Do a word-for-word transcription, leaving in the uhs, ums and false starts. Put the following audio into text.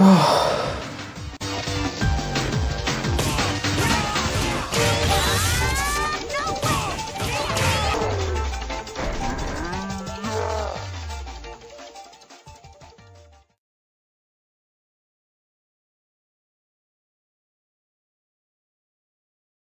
Oh.